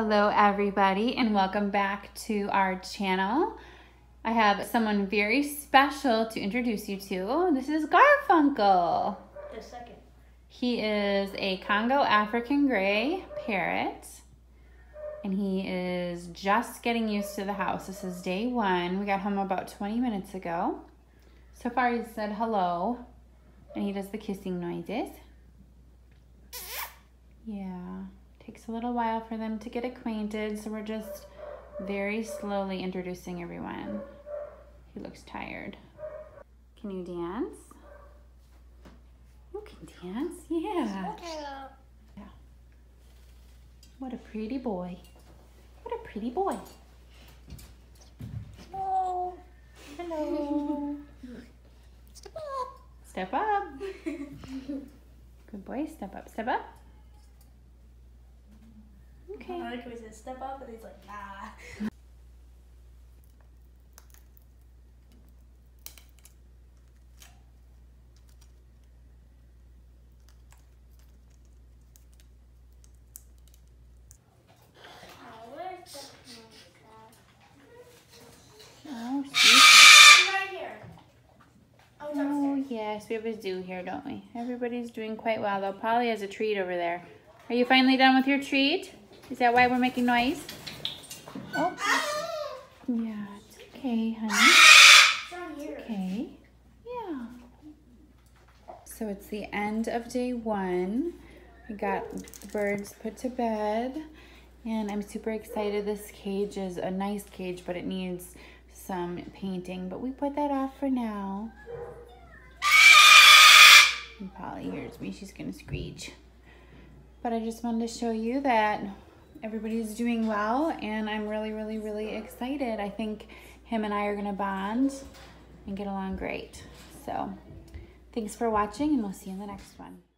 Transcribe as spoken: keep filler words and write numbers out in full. Hello everybody and welcome back to our channel. I have someone very special to introduce you to. This is Garfunkel. The second. He is a Congo African Grey parrot and he is just getting used to the house. This is day one. We got home about twenty minutes ago. So far he said hello and he does the kissing noises. Yeah. Takes a little while for them to get acquainted, so we're just very slowly introducing everyone. He looks tired. Can you dance? You can dance, yeah. Yeah. What a pretty boy. What a pretty boy. Oh, hello. Step up. Step up. Good boy, step up, step up. Okay. I like how he says step up and he's like, nah. Oh, she's right here. Oh, oh yes, we have a zoo here, don't we? Everybody's doing quite well though. Polly has a treat over there. Are you finally done with your treat? Is that why we're making noise? Oh. Yeah, it's okay, honey. It's okay. Yeah. So it's the end of day one. We got the birds put to bed. And I'm super excited. This cage is a nice cage, but it needs some painting. But we put that off for now. And Polly hears me. She's going to screech. But I just wanted to show you that everybody's doing well and I'm really, really, really excited. I think him and I are gonna bond and get along great. So thanks for watching and we'll see you in the next one.